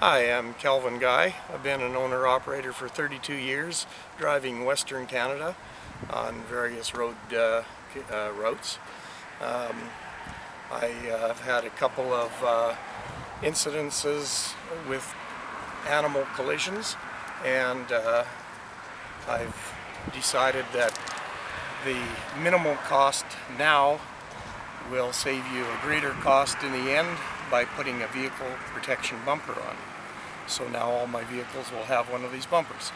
Hi, I'm Calvin Guy. I've been an owner-operator for 32 years, driving Western Canada on various road routes. I've had a couple of incidences with animal collisions, and I've decided that the minimal cost now will save you a greater cost in the end by putting a vehicle protection bumper on. So now all my vehicles will have one of these bumpers.